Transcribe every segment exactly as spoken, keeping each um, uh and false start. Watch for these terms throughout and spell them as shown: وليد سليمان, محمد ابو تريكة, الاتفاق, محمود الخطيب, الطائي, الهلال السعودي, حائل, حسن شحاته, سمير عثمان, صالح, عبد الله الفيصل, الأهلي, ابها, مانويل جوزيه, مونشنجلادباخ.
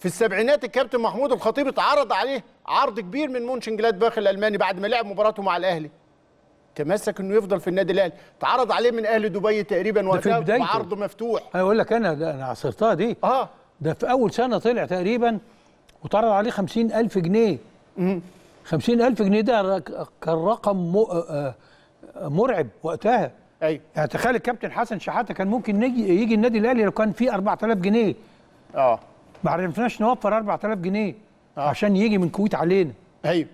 في السبعينات الكابتن محمود الخطيب اتعرض عليه عرض كبير من مونشنجلادباخ الالماني بعد ما لعب مباراته مع الاهلي. تمسك انه يفضل في النادي الاهلي، اتعرض عليه من اهل دبي تقريبا وقتها وعرض مفتوح. انا اقول لك انا انا عصرتها دي. اه ده في اول سنه طلع تقريبا واتعرض عليه خمسين ألف جنيه. امم خمسين ألف جنيه ده كان رقم مرعب وقتها. ايوه يعني تخيل الكابتن حسن شحاته كان ممكن يجي, يجي النادي الاهلي لو كان فيه أربعة آلاف جنيه. اه ما عرفناش نوفر أربعة آلاف جنيه آه. عشان يجي من الكويت علينا. ايوه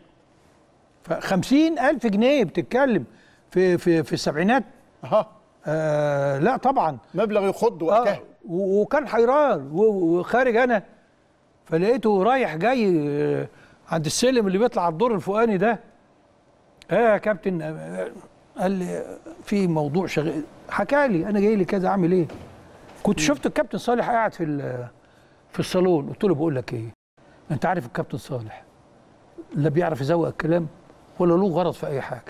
ف خمسين ألف جنيه بتتكلم في في في السبعينات. اه, آه لا طبعا مبلغ يخض وقتها. آه وكان حيران وخارج انا فلقيته رايح جاي عند السلم اللي بيطلع على الدور الفوقاني ده. ايه يا كابتن؟ آه قال لي في موضوع شغال. حكى لي انا جاي لي كذا اعمل ايه؟ كنت شفت الكابتن صالح قاعد في في الصالون، قلت له بقول لك ايه؟ انت عارف الكابتن صالح لا بيعرف يزوق الكلام ولا له غرض في اي حاجه.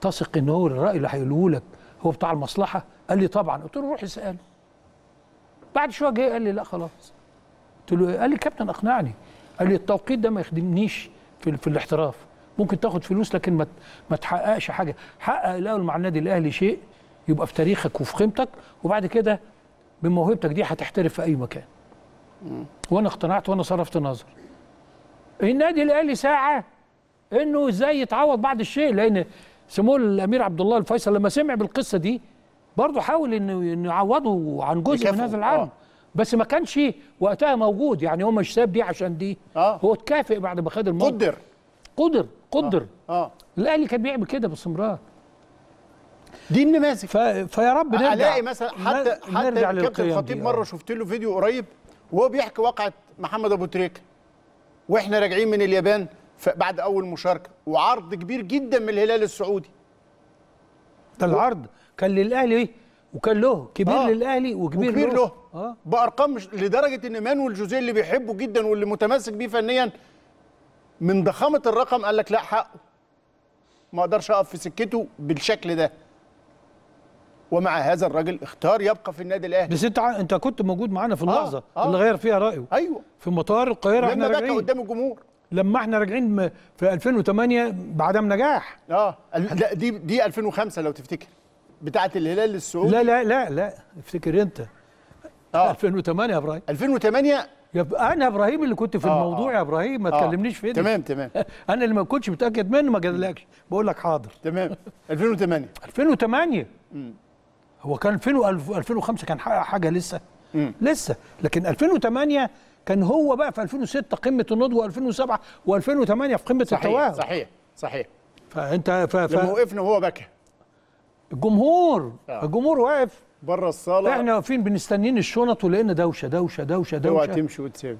تثق ان هو الراي اللي هيقوله لك هو بتاع المصلحه؟ قال لي طبعا. قلت له روح اساله. بعد شويه جه قال لي لا خلاص. قلت له ايه؟ قال لي كابتن اقنعني. قال لي التوقيت ده ما يخدمنيش في, في الاحتراف. ممكن تاخد فلوس لكن ما ما تحققش حاجه، حقق الاول مع النادي الاهلي شيء يبقى في تاريخك وفي قيمتك، وبعد كده بموهبتك دي هتحترف في اي مكان. وانا اقتنعت وانا صرفت نظر. النادي الاهلي ساعه انه ازاي يتعوض بعد الشيء، لان سمو الامير عبد الله الفيصل لما سمع بالقصه دي برضه حاول انه يعوضه عن جزء من هذا العالم. آه. بس ما كانش وقتها موجود، يعني هو مش ساب دي عشان دي. آه. هو اتكافئ بعد ما خد الموضوع. قدر قدر قدر آه. آه. الاهلي كان بيعمل كده باستمرار. دي النماذج. ف... فيا رب نرجع الاقي مثلا حتى حتى الكابتن الخطيب مره شفت له فيديو قريب وهو بيحكي واقعه محمد ابو تريكة واحنا راجعين من اليابان بعد اول مشاركه، وعرض كبير جدا من الهلال السعودي. ده العرض كان للاهلي وكان له كبير. آه. للاهلي وكبير, وكبير له, له. آه. بارقام مش... لدرجه ان مانويل جوزيه اللي بيحبه جدا واللي متمسك بيه فنيا من ضخامه الرقم قال لك لا حقه، ما اقدرش اقف في سكته بالشكل ده. ومع هذا الراجل اختار يبقى في النادي الاهلي. بس انت انت كنت موجود معانا في اللحظه آه. آه. اللي غير فيها رايه. ايوه في مطار القاهره احنا راجعين لما بقى قدام الجمهور، لما احنا راجعين في ألفين وثمانية بعدم نجاح. اه لا دي دي ألفين وخمسة لو تفتكر بتاعه الهلال السعودي. لا لا لا لا افتكر انت. اه ألفين وثمانية يا ابراهيم. ألفين وثمانية يبقى انا ابراهيم اللي كنت في آه الموضوع. يا ابراهيم ما تكلمنيش في دي. تمام تمام. انا اللي ما كنتش متاكد منه ما جالكش بقول لك حاضر. تمام. ألفين وثمانية ألفين وثمانية امم هو كان ألفين وخمسة كان حقق حاجه لسه. مم. لسه، لكن ألفين وثمانية كان هو بقى في ألفين وستة قمه النضوج، وألفين وسبعة وألفين وثمانية في قمه التوهج. صحيح صحيح. فانت ف... ف... لما وقفنا وهو بكى الجمهور. آه. الجمهور واقف بره الصاله، احنا واقفين بنستنين الشنط ولقينا دوشه دوشه دوشه دوشه. اوعى تمشي وتسيب.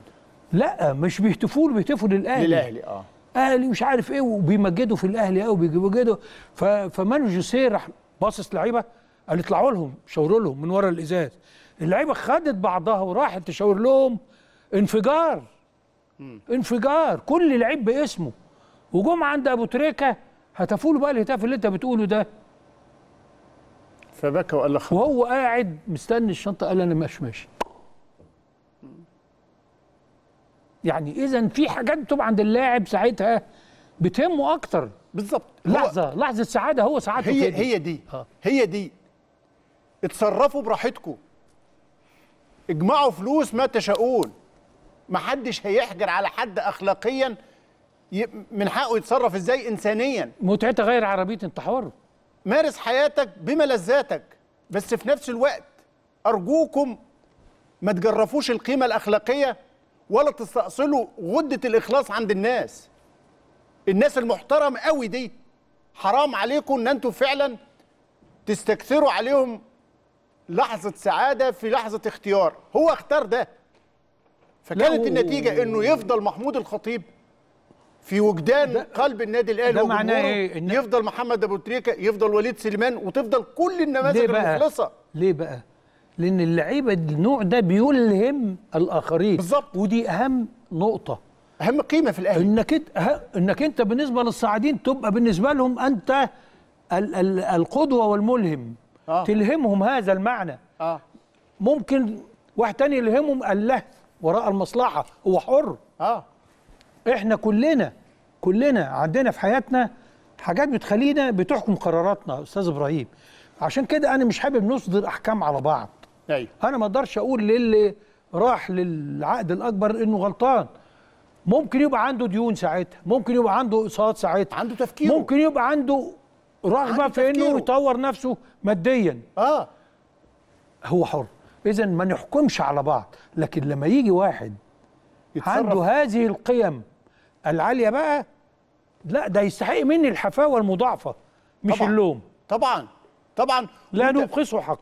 لا مش بيهتفوا له، بيهتفوا للاهلي. للاهلي اه اهلي مش عارف ايه، وبيمجدوا في الاهلي قوي وبيمجدوا. ف... فمانو جوسيه راح باصص لعيبه قال اطلعوا لهم شاوروا لهم من ورا الازاز. اللعيبه خدت بعضها وراحت تشاور لهم. انفجار. م. انفجار، كل لعيب باسمه. وجم عند ابو تريكه هتفوا له بقى الهتاف اللي انت بتقوله ده. فبكى وقال لك وهو قاعد مستني الشنطه قال انا مش ماشي. يعني اذا في حاجات بتبقى عند اللاعب ساعتها بتهمه اكتر. بالظبط. لحظه لحظه سعاده هو سعادته. هي هي دي آه. هي دي اتصرفوا براحتكم، اجمعوا فلوس ما تشاؤون، محدش هيحجر على حد اخلاقيا، من حقه يتصرف ازاي انسانيا. متعتها غير عربيه، انت حر مارس حياتك بملذاتك، بس في نفس الوقت ارجوكم ما تجرفوش القيمه الاخلاقيه ولا تستأصلوا غده الاخلاص عند الناس. الناس المحترم قوي دي حرام عليكم ان انتم فعلا تستكثروا عليهم لحظه سعاده في لحظه اختيار. هو اختار ده، فكانت النتيجه انه يفضل محمود الخطيب في وجدان قلب النادي الاهلي وجمهوره. إيه؟ إن... يفضل محمد ابو تريكه، يفضل وليد سليمان، وتفضل كل النماذج المخلصه. ليه بقى؟ لان اللعيبه النوع ده بيلهم الاخرين. بالظبط. ودي اهم نقطه، اهم قيمه في الاهلي، انك انت انك انت بالنسبه للصاعدين تبقى بالنسبه لهم انت ال... ال... القدوه والملهم. آه. تلهمهم هذا المعنى. آه. ممكن واحد تاني يلهمهم الله وراء المصلحه، هو حر. اه احنا كلنا كلنا عندنا في حياتنا حاجات بتخلينا بتحكم قراراتنا استاذ ابراهيم. عشان كده انا مش حابب نصدر احكام على بعض. ايوه انا ما اقدرش اقول للي راح للعقد الاكبر انه غلطان. ممكن يبقى عنده ديون ساعتها، ممكن يبقى عنده اقساط ساعتها، عنده تفكير، ممكن يبقى عنده رغبه في انه يطور نفسه ماديا. اه هو حر. اذا ما نحكمش على بعض، لكن لما يجي واحد يتصرف عنده هذه القيم العاليه بقى، لا ده يستحق مني الحفاوه المضاعفه مش طبعًا اللوم. طبعا طبعا لا نبخسه حق.